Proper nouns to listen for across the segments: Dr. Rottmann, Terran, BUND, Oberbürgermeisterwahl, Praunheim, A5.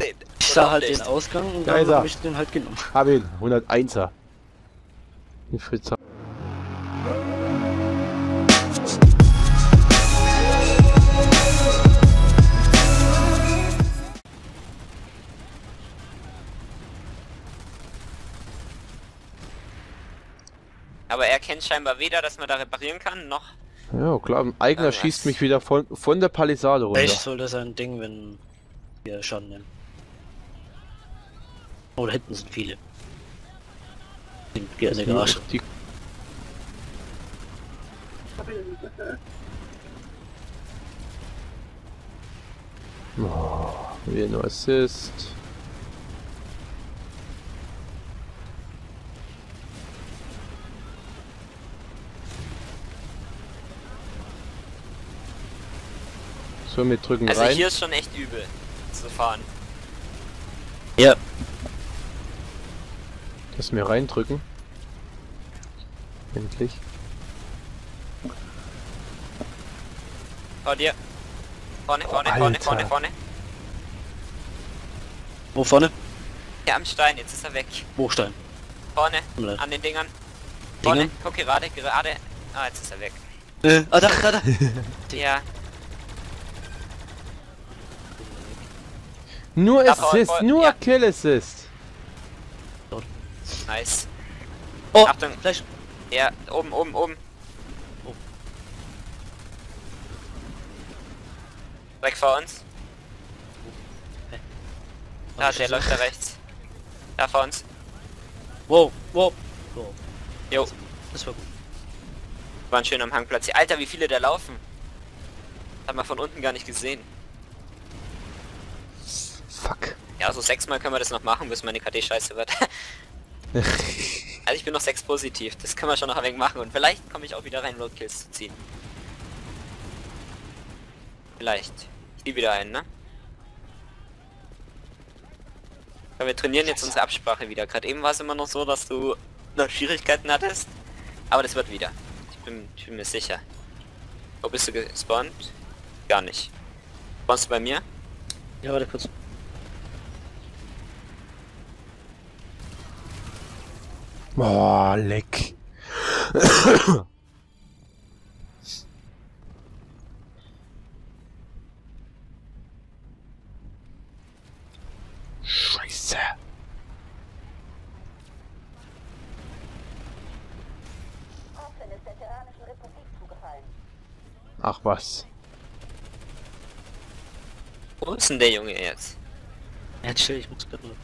den. Ich sah halt den Ausgang und dann hab ich den halt genommen. Hab ihn, 101er. Den Fritzer. Aber er kennt scheinbar weder, dass man da reparieren kann, noch... Ja klar, ein eigener schießt mich wieder von der Palisade runter. Echt soll das ein Ding, wenn wir Schaden nehmen. Oh, da hinten sind viele. Geht in der Garage. Oh, wieder ein Assist. So, wir drücken rein. Also hier ist schon echt übel zu fahren. Ja. Lass mir reindrücken. Endlich. Vor dir. Vorne, vorne, vorne, vorne, vorne. Wo vorne? Ja, am Stein, jetzt ist er weg. Wo Stein? Vorne, an den Dingern. Vorne, guck gerade, gerade. Ah, jetzt ist er weg. Ah, da, da, da. Ja. Nur Assist, nur Kill Assist. Nice. Oh, Achtung, Flash. Ja, oben, oben, oben. Oh. Weg vor uns. Okay. Da, der läuft da rechts. Da vor uns. Wow, wow. Jo. Das war gut. Wir waren schön am Hangplatz. Alter, wie viele da laufen. Hat man von unten gar nicht gesehen. Fuck. Ja, so 6-mal können wir das noch machen, bis meine KD scheiße wird. Also ich bin noch 6 positiv, das können wir schon noch ein wenig machen und vielleicht komme ich auch wieder rein, Roadkills zu ziehen. Vielleicht. Ich ziehe wieder einen, ne? Aber wir trainieren jetzt unsere Absprache wieder. Gerade eben war es immer noch so, dass du noch Schwierigkeiten hattest, aber das wird wieder. Ich bin mir sicher. Wo bist du gespawnt? Gar nicht. Spawnst du bei mir? Ja, warte kurz. Boah, leck. Scheiße. Ach was. Wo ist denn der Junge jetzt? Ja, chill, ich muss gerade mal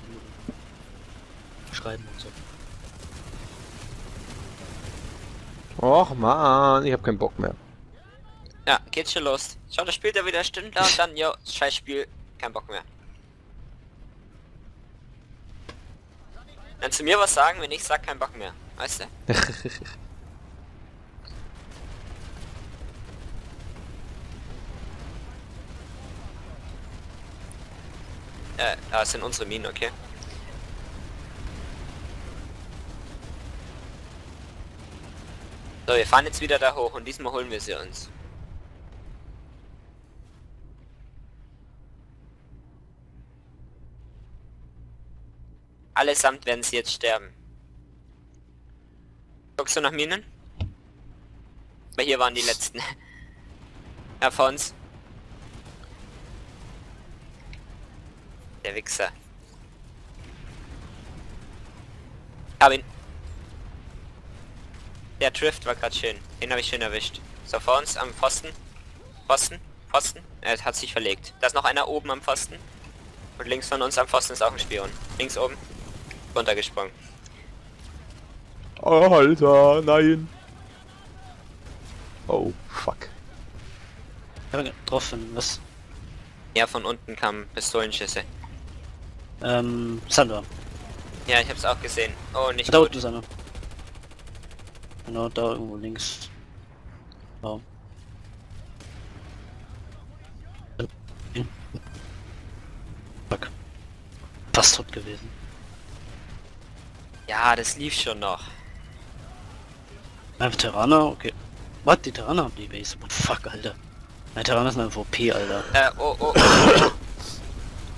schreiben und so. Och man, ich hab keinen Bock mehr. Ja, geht schon los. Schau, da spielt er wieder Stündler und dann, yo, scheiß Spiel, kein Bock mehr. Dann zu mir was sagen, wenn ich sag, kein Bock mehr. Weißt du? Das sind unsere Minen, okay. So, wir fahren jetzt wieder da hoch und diesmal holen wir sie uns. Allesamt werden sie jetzt sterben. Guckst du nach Minen? Aber hier waren die letzten. Ja, vor uns. Der Wichser. Hab ihn. Der Drift war gerade schön. Den habe ich schön erwischt. So, vor uns am Pfosten. Pfosten. Pfosten. Er hat sich verlegt. Da ist noch einer oben am Pfosten. Und links von uns am Pfosten ist auch ein Spion. Links oben. Runtergesprungen. Oh, Alter, nein. Oh, fuck. Ich habe getroffen, was? Ja, von unten kamen Pistolenschüsse. Sandra. Ja, ich hab's auch gesehen. Oh, nicht da gut. Da unten Sandra. Genau, da irgendwo links. Oh. Fuck. Fast tot gewesen. Ja, das lief schon noch. Ein Terraner? Okay. Was? Die Terraner haben die Base. Fuck, Alter. Ein Terraner ist ein MVP, Alter. Oh, oh.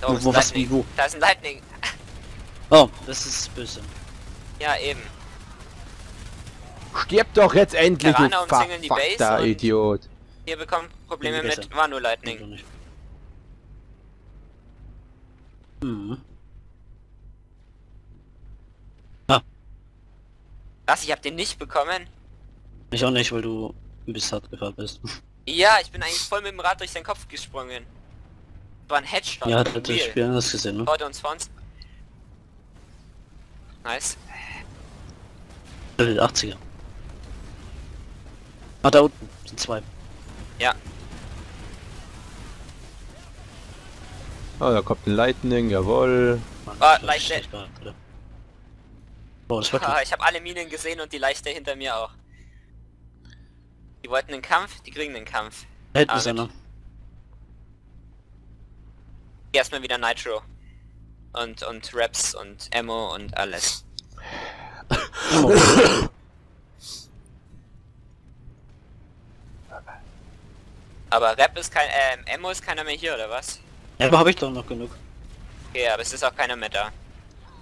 Da oben ist ein Lightning. Da ist ein Lightning. Oh, das ist böse. Ja, eben. Stirb doch jetzt endlich, du verfuckter Idiot. Ihr bekommt Probleme mit, war nur Lightning. Hm. Ah. Was, ich hab den nicht bekommen? Ich auch nicht, weil du ein bisschen hart gefahren bist. Ja, ich bin eigentlich voll mit dem Rad durch seinen Kopf gesprungen. War ein Headshot. Ja, hat das Spiel anders gesehen, ne? Heute uns vor uns. Nice. 80er. Ah, da unten sind zwei. Ja. Oh, da kommt ein Lightning, jawohl. Mann, oh, Leichte. Oh, das war klar. Ich habe alle Minen gesehen und die Leichte hinter mir auch. Die wollten den Kampf, die kriegen den Kampf. Hätten sie noch. Erstmal wieder Nitro. Und Raps und Ammo und alles. Aber Rap ist kein, Ammo ist keiner mehr hier, oder was? Ammo habe ich doch noch genug. Okay, aber es ist auch keiner mehr da.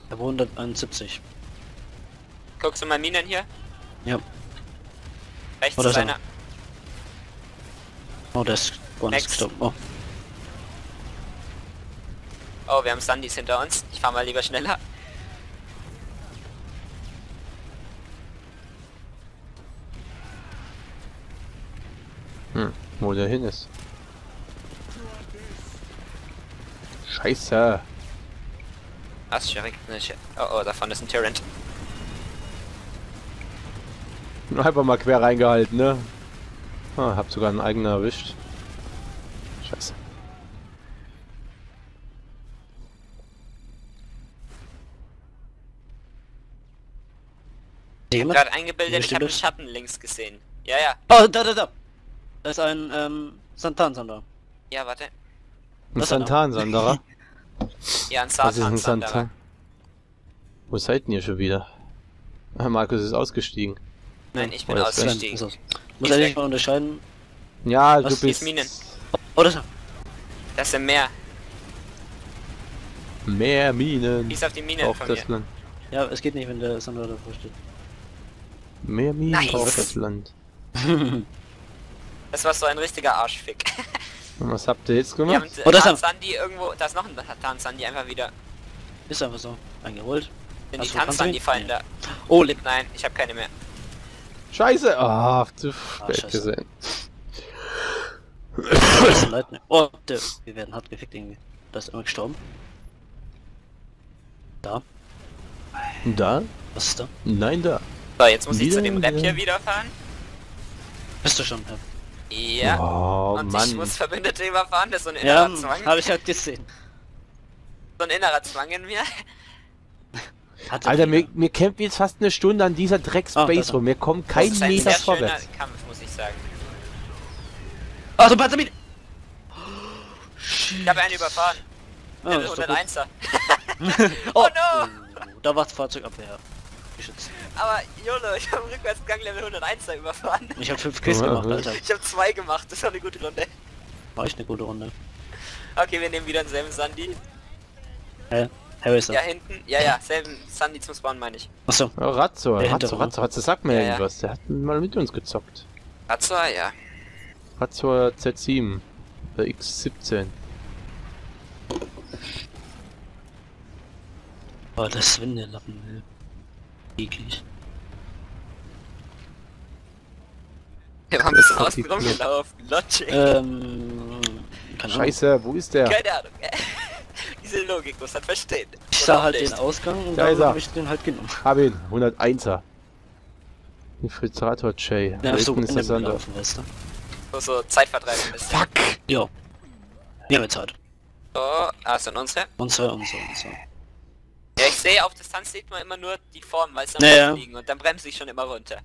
Er wohnt 171. Guckst du mal Minen hier? Ja. Rechts ist einer. Oh, der ist woanders gestorben. Oh. Oh, wir haben Sandys hinter uns. Ich fahr mal lieber schneller. Hm, wo der hin ist. Scheiße. Was, Sherry? Oh, oh, davon ist ein Terran. Einfach mal quer reingehalten, ne? Ah, hab sogar einen eigenen erwischt. Scheiße. Ich hab grad eingebildet, ich hab einen Schatten links gesehen. Ja, ja. Oh, da, da, da! Da ist ein, Santan-Sanderer. Ja, warte. Ein Santan-Sanderer? Ja, ein Santan-Sanderer. Wo seid ihr schon wieder? Ah, Markus ist ausgestiegen. Nein, ich bin ausgestiegen. Muss er nicht mal unterscheiden? Ja, du bist... Minen. Oh, das sind mehr. Mehr Minen. Schieß auf die Minen von mir. Ja, es geht nicht, wenn der Sanderer davor steht. Mehr Minen auf das Land. Das war so ein richtiger Arschfick. Und was habt ihr jetzt gemacht? Wir haben Tanzandi irgendwo, da ist noch ein Tanzandi einfach wieder. Ist einfach so, eingeholt. Sind die Tanzandi fallen da? Oh, lebt. Nein, ich hab keine mehr. Scheiße! Ah, zu spät gesehen. Oh, wir werden hart gefickt irgendwie. Da ist immer gestorben. Da. Da? Was ist da? Nein, da. So, jetzt muss ich zu dem Rap hier wieder fahren. Bist du schon, Rap? Ja, oh, und Mann. Ich muss Verbündete überfahren, das ist so ein innerer Zwang. Habe ich halt gesehen. So ein innerer Zwang in mir. Alter, mir kämpft jetzt fast eine Stunde an dieser Drecksbase rum. Mir kommt kein Meter vorwärts. Kampf, muss ich sagen. Oh, so ein Panzermin! Ich habe einen überfahren. Oh, 101er. Oh no! Da war's Fahrzeugabwehr. Geschützt. Aber Jolo, ich habe Rückwärtsgang Level 101er überfahren. Ich habe 5 Kills gemacht, Alter. Ich habe 2 gemacht, das war eine gute Runde. War echt eine gute Runde. Okay, wir nehmen wieder denselben Sandy. Harrison. Ja, hinten. Ja, ja, selben Sandy zum Spawn, meine ich. Achso. Oh, Razor, sag mir irgendwas. Der hat mal mit uns gezockt. Razor, ja. Razor Z7. Oder X17. Oh, das Windelappen. Eklig. Wir haben ein bisschen außen rumgelaufen. Logic. Scheiße, wo ist der? Keine Ahnung. Diese Logik muss man verstehen. Ich sah halt den Ausgang und dann habe ich den halt genommen. Hab ihn, 101er. Infiltrator Jay. Ja, so ist das anlaufen, weißt du. So Zeitvertreib ein bisschen. Fuck! Jo. Wir haben jetzt Zeit. So, also unsere. Ja, ich sehe, auf Distanz sieht man immer nur die Form, weil es dann liegen und dann bremse ich schon immer runter.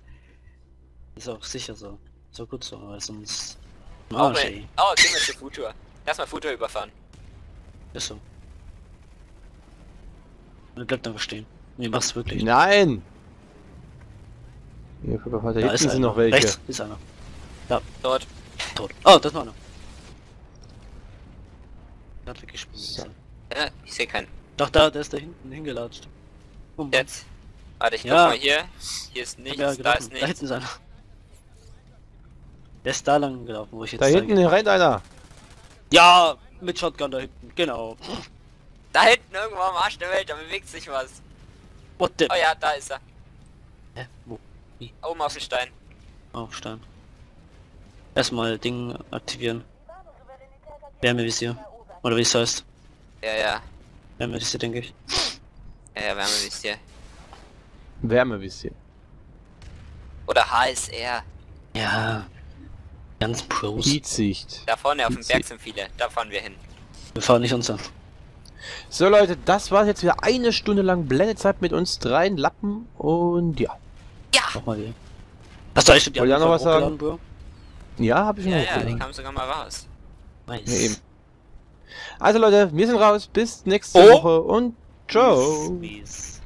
Ist auch sicher so. So gut so, weil sonst... Oh, gehen wir zu Futur. Lass mal Futur überfahren. Ist so. Dann bleibt einfach stehen. Nee, mach's wirklich. Nein! Hier, guck mal, da hinten sind noch welche. Rechts ist einer. Ja. Dort. Tot. Oh, das war einer. Hat weggespielt. Ja, ich sehe keinen. Doch, da, der ist da hinten hingelatscht. Bum. Jetzt. Warte, ich guck mal hier. Hier ist nichts, ja, da ist nichts. Da hinten ist einer. Der ist da lang gelaufen, wo ich jetzt. Da hinten rennt einer. Ja, mit Shotgun da hinten, genau. Da hinten irgendwo am Arsch der Welt, da bewegt sich was. What the? Oh ja, da ist er. Hä? Wo? Wie? Oben auf den Stein. Auf Stein. Erstmal Ding aktivieren. Wärmevisier. Oder wie es heißt. Ja, ja. Wärmevisier, denke ich. Ja, ja, Wärmevisier. Wärmevisier. Oder HSR. Ja. Ganz Pros. Heatsicht. Da vorne auf dem Berg sind viele. Da fahren wir hin. Wir fahren nicht uns an. So Leute, das war jetzt wieder eine Stunde lang Blendezeit mit uns dreien Lappen und ja. Ja! Nochmal hier. Hast du eigentlich noch was sagen? Ja, hab ich schon. Ja, die kamen sogar mal raus. Nice. Ja, eben. Also Leute, wir sind raus. Bis nächste Woche und ciao. Mies.